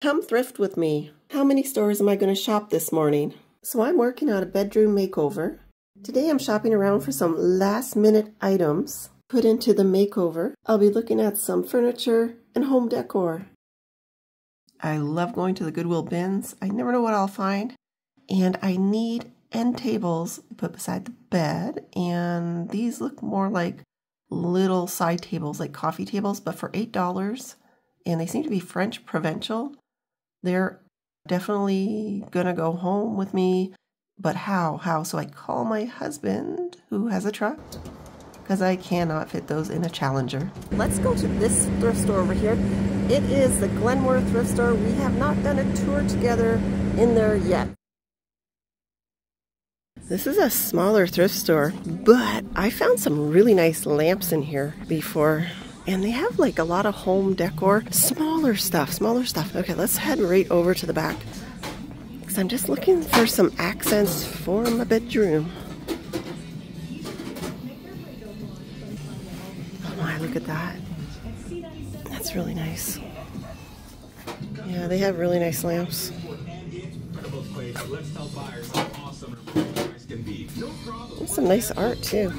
Come thrift with me. How many stores am I going to shop this morning? So I'm working on a bedroom makeover. Today I'm shopping around for some last minute items put into the makeover. I'll be looking at some furniture and home decor. I love going to the Goodwill bins. I never know what I'll find. And I need end tables put beside the bed. And these look more like little side tables, like coffee tables, but for $8. And they seem to be French Provençal. They're definitely gonna go home with me, but how? So I call my husband, who has a truck, because I cannot fit those in a Challenger. Let's go to this thrift store over here. It is the Glenmore thrift store. We have not done a tour together in there yet. This is a smaller thrift store, but I found some really nice lamps in here before. And they have like a lot of home decor, smaller stuff. Okay, let's head right over to the back, because I'm just looking for some accents for my bedroom. Oh my, look at that. That's really nice. Yeah, they have really nice lamps. That's some nice art too.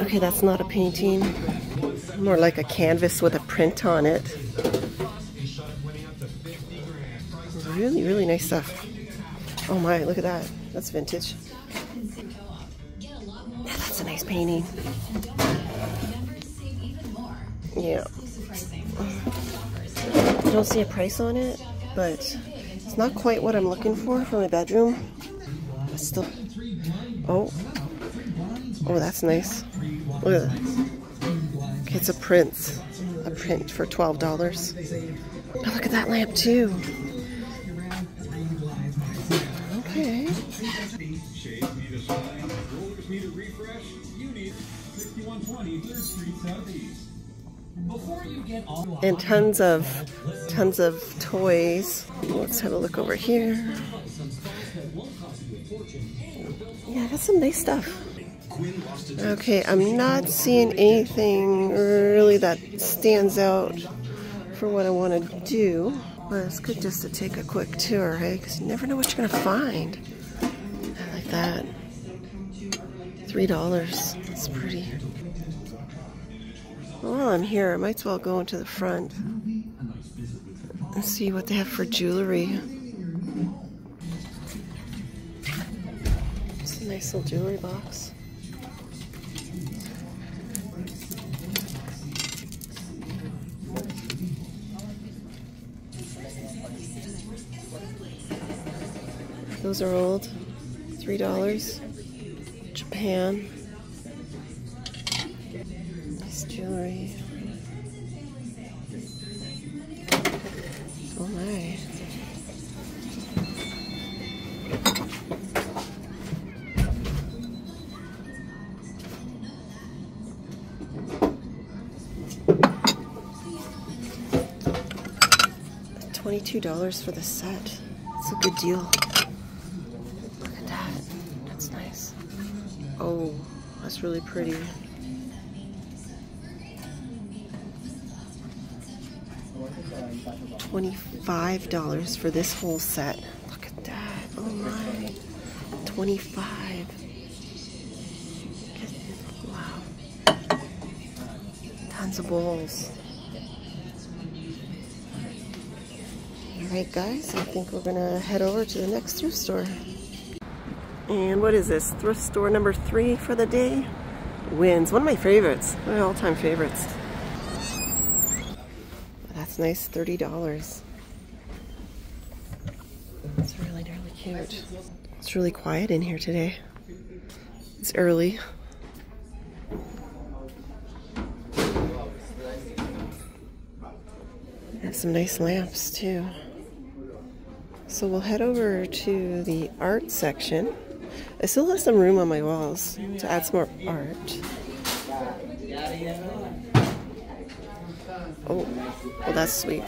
Okay, that's not a painting. More like a canvas with a print on it. Really, really nice stuff. Oh my, look at that. That's vintage. Yeah, that's a nice painting. Yeah. I don't see a price on it, but it's not quite what I'm looking for my bedroom. Still. Oh, that's nice. Look at that. Okay, it's a print for $12. Oh, look at that lamp too. Okay. And tons of toys. Let's have a look over here. Yeah, that's some nice stuff. Okay, I'm not seeing anything really that stands out for what I want to do. Well, it's good just to take a quick tour, right? Because you never know what you're going to find. I like that. $3. That's pretty. Well, while I'm here, I might as well go into the front and see what they have for jewelry. Nice little jewelry box. Those are old. $3. Japan. Nice jewelry. Oh my. $22 for the set. It's a good deal. Look at that. That's nice. Oh, that's really pretty. $25 for this whole set. Look at that. Oh my. $25. Wow. Tons of bowls. Alright guys, I think we're going to head over to the next thrift store. And what is this? Thrift store number 3 for the day? Wins. One of my favorites. One of my all-time favorites. That's nice. $30. It's really cute. It's really quiet in here today. It's early. And some nice lamps too. So we'll head over to the art section. I still have some room on my walls to add some more art. Oh, well that's sweet.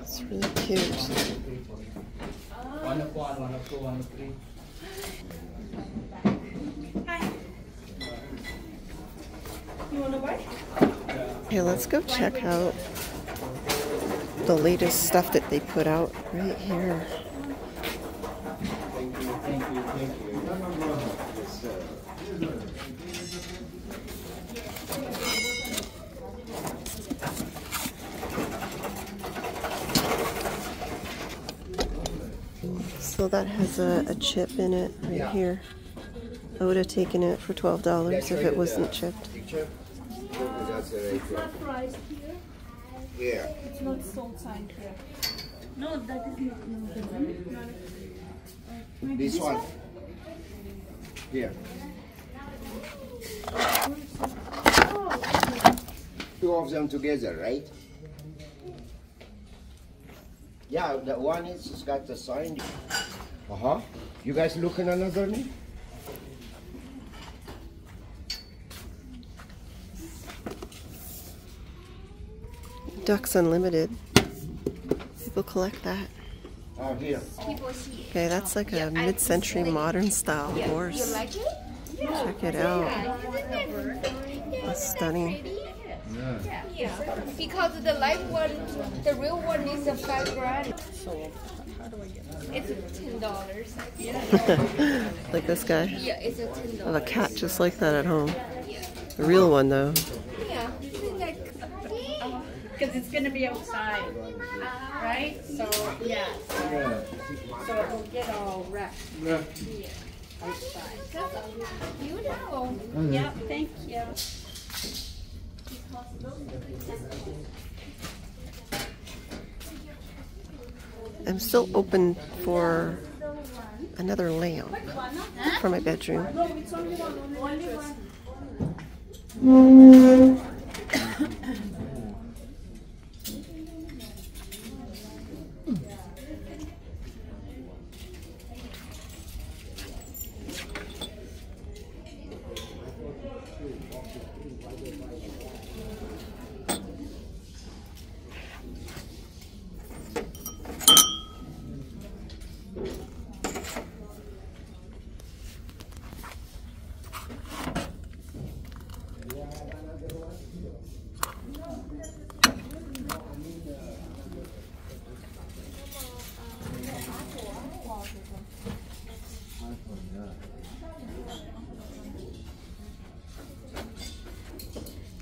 It's really cute. on up to 1 3. Hi. You want to buy? Yeah, let's go check out the latest stuff that they put out right here. Thank you, thank you, thank you. So that has a chip in it right here. I would have taken it for $12 if it wasn't chipped. It's not priced here. Yeah. It's not sold sign here. No, that is not. No. This one. Yeah. Two of them together, right? Yeah, the one is, it's got the sign. Uh-huh. You guys looking another name? Ducks Unlimited. People collect that. Oh, here. Okay, that's like a mid-century modern style horse. Check it out. That's stunning. Yeah. Yeah, because the live one, the real one is a $5 grand. So how do I get that? It's $10. Yeah. Like this guy. Yeah, it's $10. I have a cat just like that at home. Yeah. The real one though. Yeah, because it's gonna be outside, right? So yeah. So it will get all wrapped. Yeah. Outside. Beautiful. Yeah. Thank you. I'm still open for another lamp for my bedroom.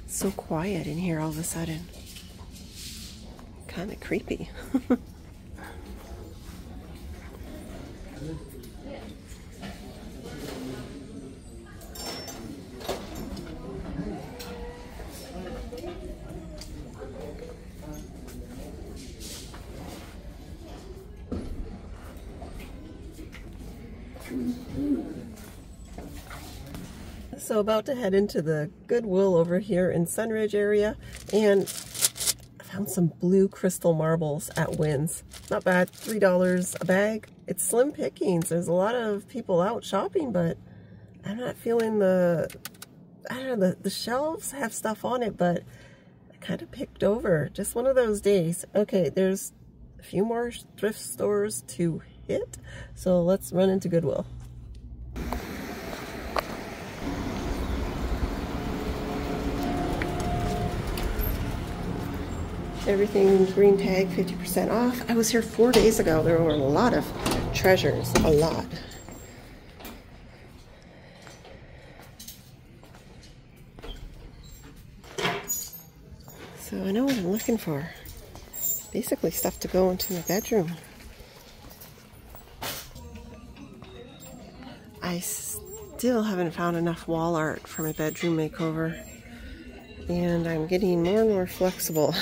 So quiet in here all of a sudden. Kind of creepy. So about to head into the Goodwill over here in Sunridge area, and I found some blue crystal marbles at Wins. Not bad, $3 a bag. It's slim pickings. There's a lot of people out shopping, but I'm not feeling the, I don't know, the shelves have stuff on it, but I kind of picked over. Just one of those days. Okay, there's a few more thrift stores to hit, so let's run into Goodwill. Everything green tag, 50% off. I was here 4 days ago. There were a lot of treasures, a lot. So I know what I'm looking for. Basically stuff to go into my bedroom. I still haven't found enough wall art for my bedroom makeover. And I'm getting more and more flexible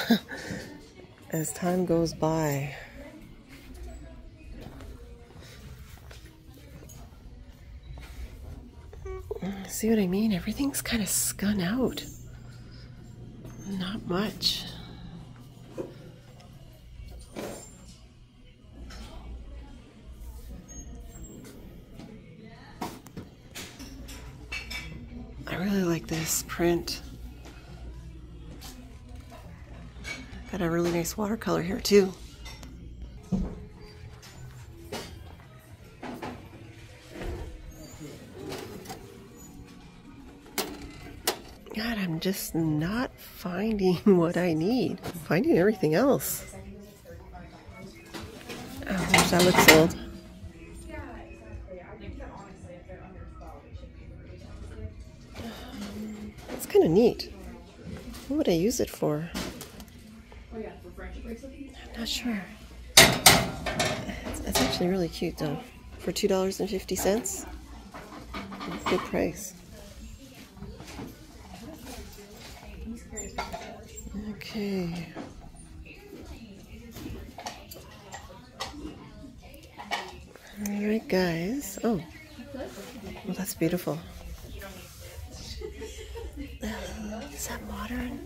as time goes by. See what I mean? Everything's kind of skun out. Not much. I really like this print. Got a really nice watercolor here too. God, I'm just not finding what I need. I'm finding everything else. Oh, gosh, that looks old. It's kind of neat. What would I use it for? I'm not sure. It's actually really cute though. For $2.50. Good price. Okay. Alright guys. Oh. Well, that's beautiful. Is that modern?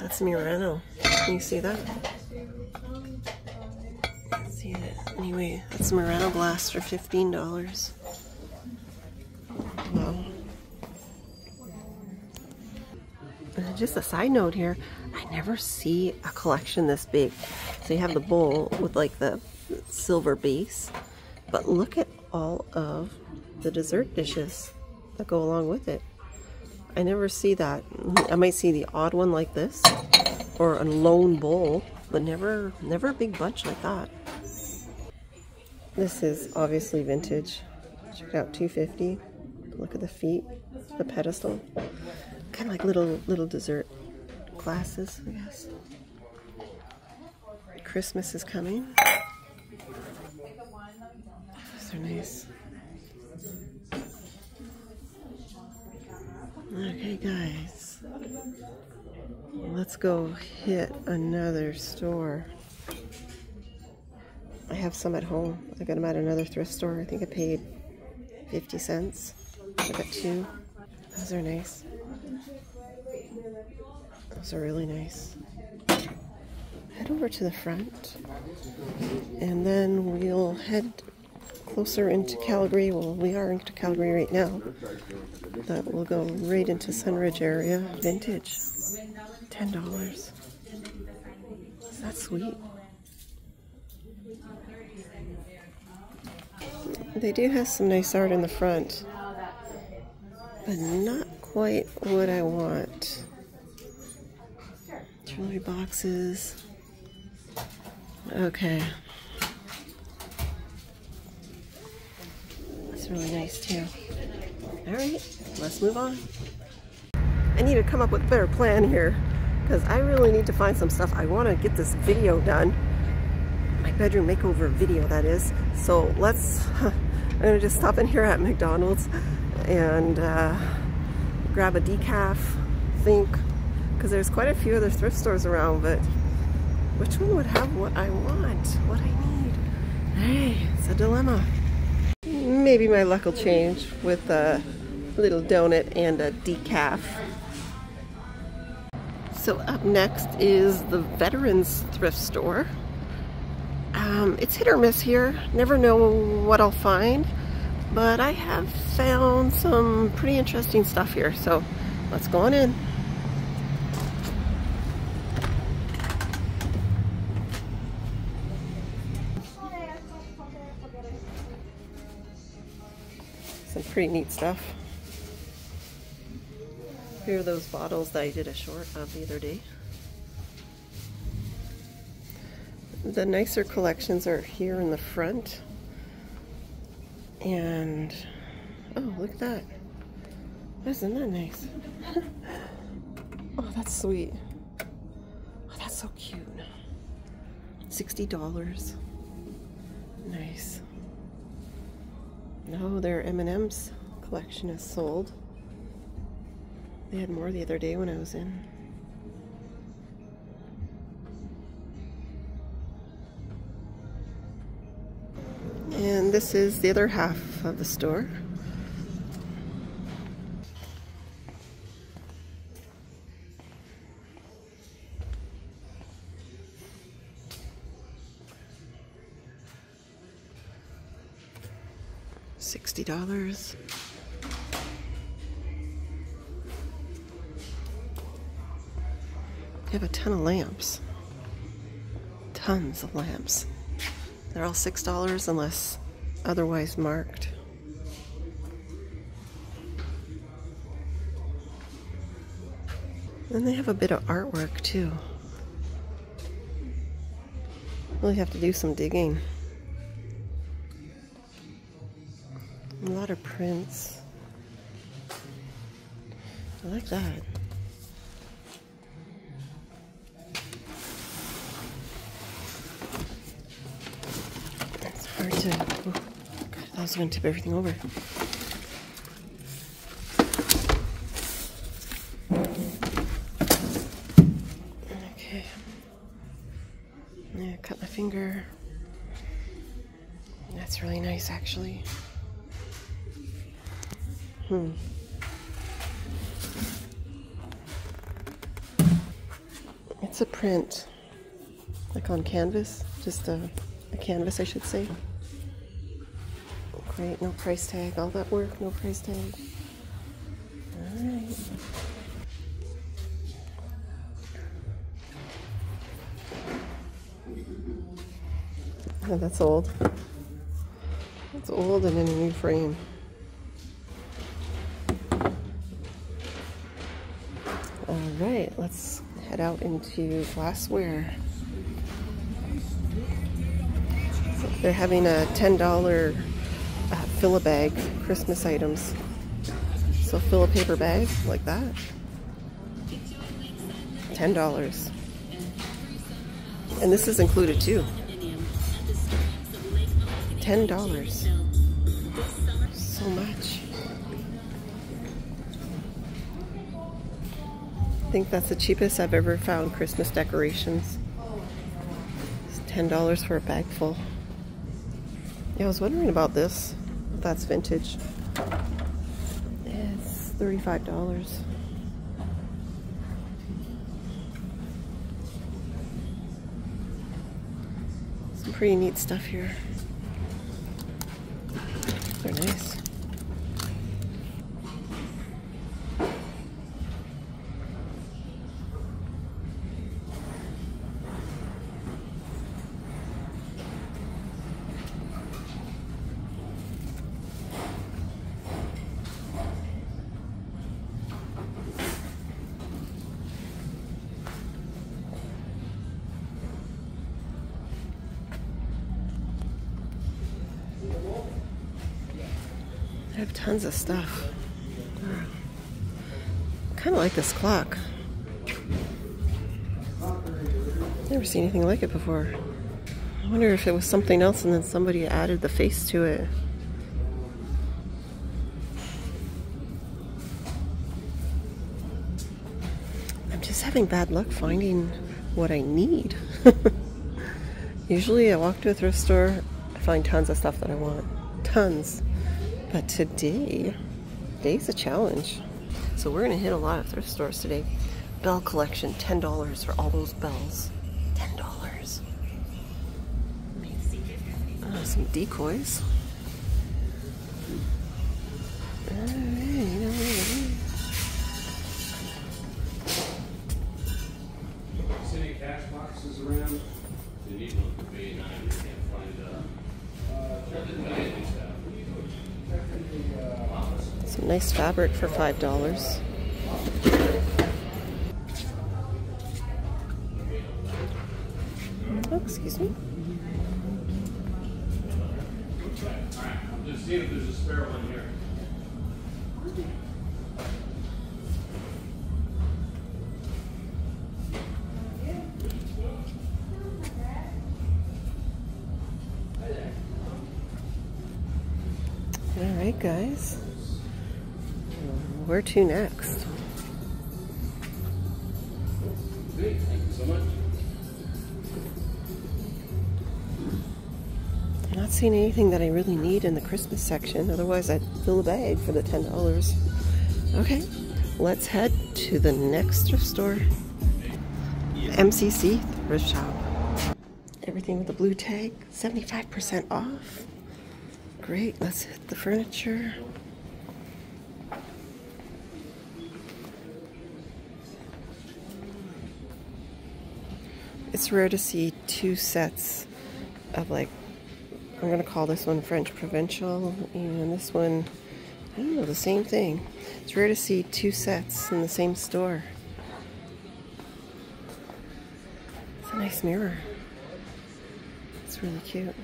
That's Murano. Can you see that? Can't see it. Anyway, that's Murano glass for $15. Wow. Just a side note here, I never see a collection this big. So you have the bowl with like the silver base, but look at all of the dessert dishes that go along with it. I never see that. I might see the odd one like this, or a lone bowl, but never a big bunch like that. This is obviously vintage. Check it out, $2.50. Look at the feet, the pedestal. Kind of like little dessert glasses, I guess. Christmas is coming. Those are nice. Okay guys, let's go hit another store. I have some at home. I got them at another thrift store. I think I paid 50 cents. I got two. Those are nice. Those are really nice. Head over to the front and then we'll head closer into Calgary. Well, we are into Calgary right now, but we'll go right into Sunridge area. Vintage, $10. Is that sweet? They do have some nice art in the front, but not quite what I want. Jewelry boxes. Okay. Really nice too. Alright, let's move on. I need to come up with a better plan here because I really need to find some stuff. I want to get this video done. My bedroom makeover video, that is. So let's, I'm going to just stop in here at McDonald's and grab a decaf, I think, because there's quite a few other thrift stores around, but which one would have what I want, what I need? Hey, it's a dilemma. Maybe my luck will change with a little donut and a decaf. So up next is the Veterans thrift store. It's hit or miss here. Never know what I'll find, but I have found some pretty interesting stuff here. So let's go on in. Pretty neat stuff. Here are those bottles that I did a short of the other day. The nicer collections are here in the front. And oh, look at that. Isn't that nice? Oh, that's sweet. Oh, that's so cute. $60. Nice. No, their M&M's collection is sold. They had more the other day when I was in. And this is the other half of the store. $60. They have a ton of lamps. Tons of lamps. They're all $6 unless otherwise marked. Then they have a bit of artwork too. Really have to do some digging. A lot of prints. I like that. It's hard to... Oh, God, that was going to tip everything over. Okay. Yeah, cut my finger. That's really nice, actually. It's a print, like on canvas, just a canvas, I should say. Great, no price tag, all that work, no price tag. All right. Oh, that's old. That's old and in a new frame. Alright, let's head out into glassware. So they're having a $10 fill-a-bag Christmas items. So fill a paper bag like that. $10. And this is included too. $10. So much. I think that's the cheapest I've ever found Christmas decorations. It's $10 for a bag full. Yeah, I was wondering about this. If that's vintage. It's $35. Some pretty neat stuff here. They're nice. I have tons of stuff. I kind of like this clock. Never seen anything like it before. I wonder if it was something else and then somebody added the face to it. I'm just having bad luck finding what I need. Usually I walk to a thrift store, I find tons of stuff that I want. Tons. But today's a challenge. So we're gonna hit a lot of thrift stores today. Bell collection, $10 for all those bells. $10. Some decoys. City cash boxes around. They need one for B9. You can't find some nice fabric for $5. Oh, excuse me. Alright, I'm just seeing if there's a spare one here. Alright, guys. Where to next? Great, thank you so much. I'm not seeing anything that I really need in the Christmas section, otherwise I'd fill a bag for the $10. Okay, let's head to the next thrift store. MCC thrift shop. Everything with the blue tag, 75% off. Great, let's hit the furniture. It's rare to see two sets of, like, I'm gonna call this one French Provincial and this one, I don't know, the same thing. It's rare to see two sets in the same store. Nice mirror. It's really cute.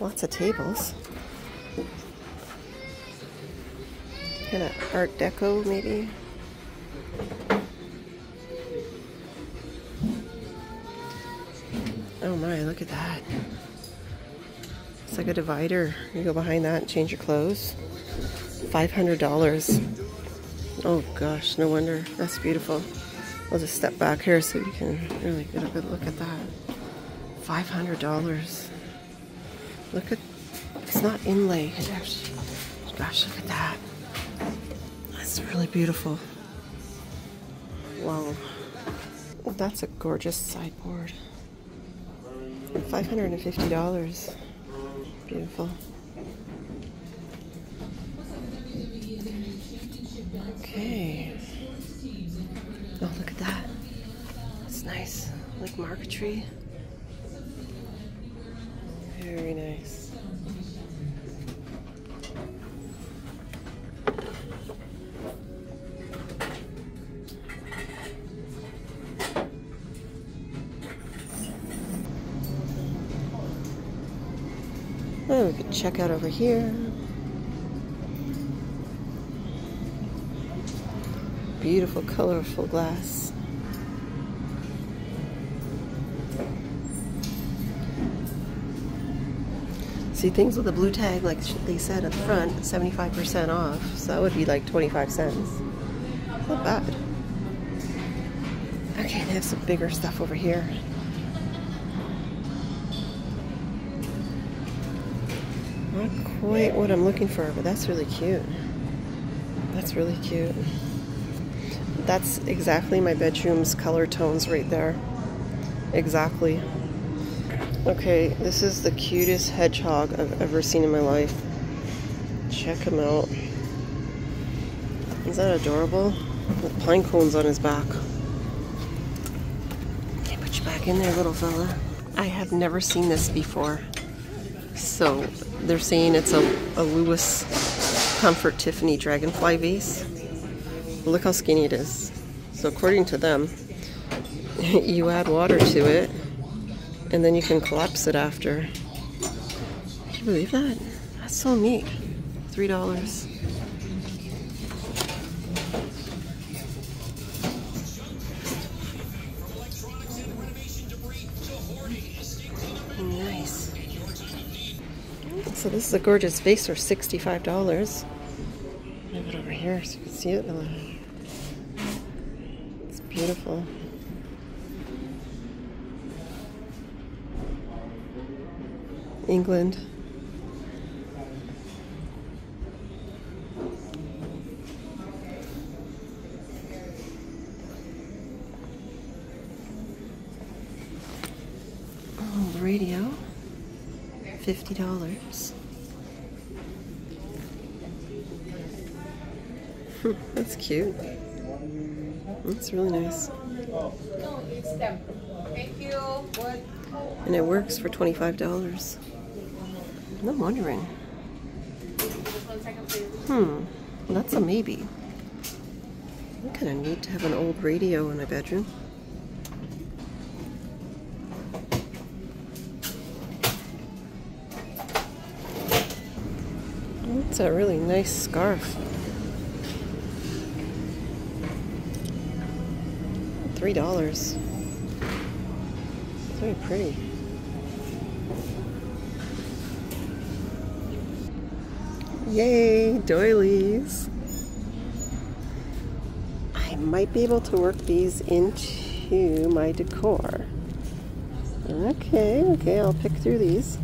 Lots of tables. Kind of Art Deco, maybe. Oh my, look at that. It's like a divider. You go behind that and change your clothes. $500. Oh gosh, no wonder. That's beautiful. I'll just step back here so you can really get a good look at that. $500. Look at, it's not inlay. Gosh, look at that. That's really beautiful. Wow. Well, that's a gorgeous sideboard. $550. Beautiful. Okay. Oh, look at that. That's nice. Like marquetry. Very nice. Oh, we could check out over here. Beautiful, colorful glass. See, things with a blue tag, like they said at the front, 75% off. So that would be like 25 cents. Not bad. Okay, they have some bigger stuff over here. Not quite what I'm looking for, but that's really cute. That's really cute. That's exactly my bedroom's color tones right there. Exactly. Okay, this is the cutest hedgehog I've ever seen in my life. Check him out. Is that adorable? With pine cones on his back. Okay, put you back in there, little fella. I have never seen this before. So they're saying it's a Louis Comfort Tiffany dragonfly vase. Look how skinny it is. So according to them, you add water to it and then you can collapse it after. Can you believe that? That's so neat. $3. Nice. So this is a gorgeous vase for $65. Move it over here so you can see it. It's beautiful. England. Oh, radio. $50. That's cute. That's really nice. And it works for $25. No wondering. Well, that's a maybe. I kind of need to have an old radio in my bedroom. That's a really nice scarf. $3. Very pretty. Yay, doilies. I might be able to work these into my decor. Okay, I'll pick through these.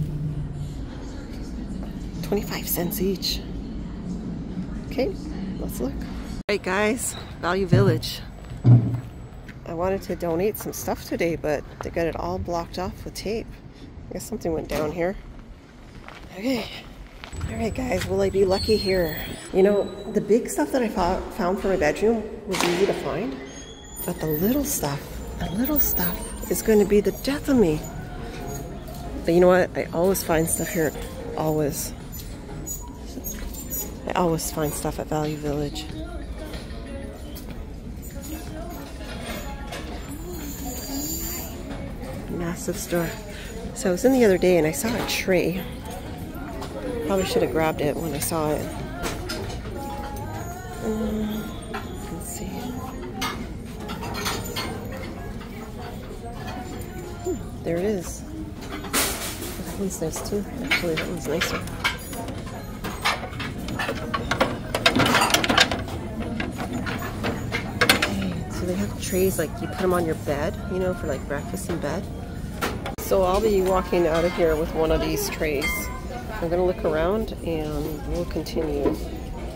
25 cents each. Okay, let's look. Alright guys, Value Village. I wanted to donate some stuff today, but they got it all blocked off with tape. I guess something went down here. Okay. Alright guys, will I be lucky here? You know, the big stuff that I found for my bedroom was easy to find. But the little stuff is going to be the death of me. But you know what? I always find stuff here. Always. I always find stuff at Value Village. massive store. So I was in the other day and I saw a tray. Probably should have grabbed it when I saw it. Let's see. There it is. That one's nice too. Actually, that one's nicer. They have trays, like you put them on your bed, you know, for like breakfast in bed. So I'll be walking out of here with one of these trays. I'm gonna look around and we'll continue.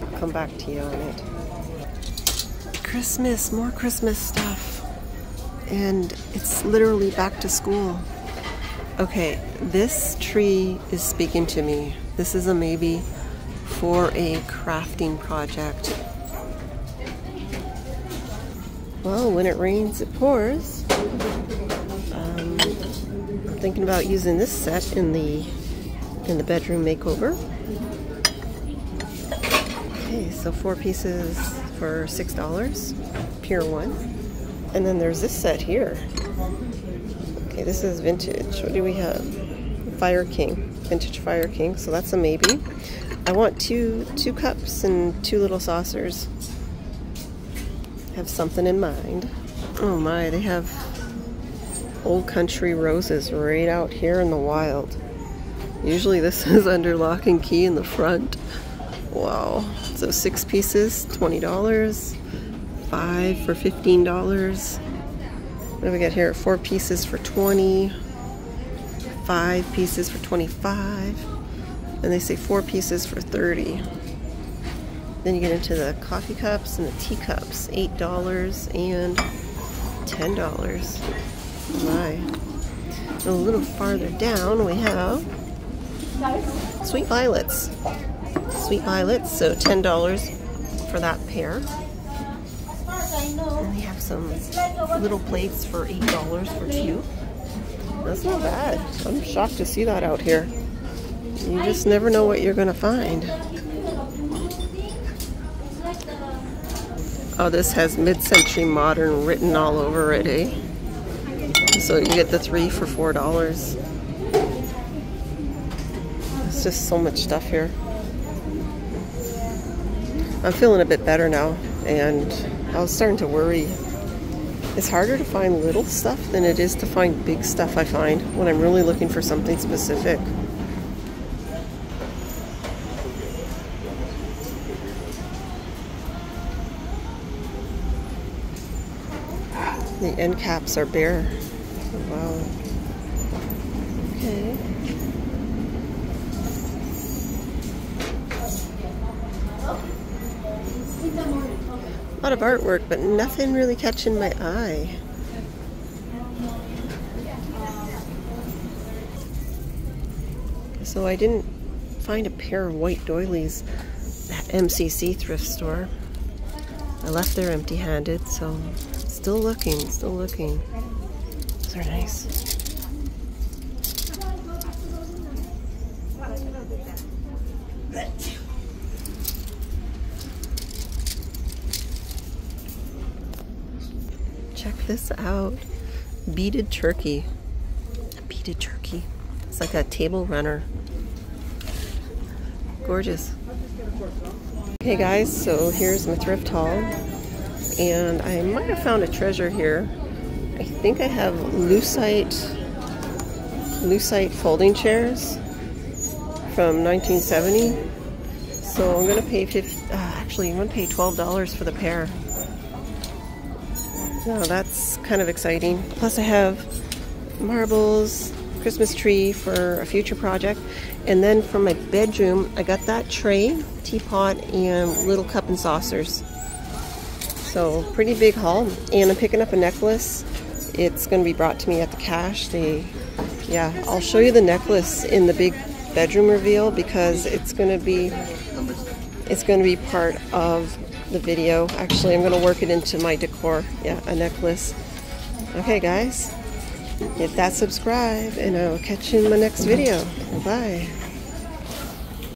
I'll come back to you on it. Christmas, more Christmas stuff. And it's literally back to school. Okay, this tree is speaking to me. This is a maybe for a crafting project. Well, when it rains, it pours. I'm thinking about using this set in the bedroom makeover. Okay, so 4 pieces for $6, Pier One. And then there's this set here. Okay, this is vintage. What do we have? Fire King, vintage Fire King. So that's a maybe. I want two cups and 2 little saucers. Have something in mind. Oh my, they have old country roses right out here in the wild. Usually this is under lock and key in the front. Wow. So 6 pieces, $20. 5 for $15. What do we got here? 4 pieces for $20. 5 pieces for $25. And they say 4 pieces for $30. Then you get into the coffee cups and the teacups, $8 and $10. My. And a little farther down we have sweet violets. Sweet violets, so $10 for that pair. And they have some little plates for $8 for 2. That's not bad. I'm shocked to see that out here. You just never know what you're gonna find. Oh, this has mid-century modern written all over it, eh? So you get the 3 for $4. It's just so much stuff here. I'm feeling a bit better now, and I was starting to worry. It's harder to find little stuff than it is to find big stuff, I find, when I'm really looking for something specific. The end caps are bare. Oh, wow. Okay. A lot of artwork, but nothing really catching my eye. So I didn't find a pair of white doilies at MCC thrift store. I left there empty-handed, so... Still looking, still looking. Those are nice. Check this out. Beaded turkey. A beaded turkey. It's like a table runner. Gorgeous. Okay guys, so here's my thrift haul. And I might have found a treasure here. I think I have lucite folding chairs from 1970. So I'm gonna pay actually I'm gonna pay $12 for the pair. Now that's kind of exciting. Plus I have marbles, Christmas tree for a future project, and then from my bedroom I got that tray, teapot, and little cup and saucers. So pretty big haul, and I'm picking up a necklace. It's gonna be brought to me at the cache. Yeah, I'll show you the necklace in the big bedroom reveal because it's gonna be part of the video. Actually, I'm gonna work it into my decor. Yeah, a necklace. Okay guys, hit that subscribe and I'll catch you in my next video. Bye.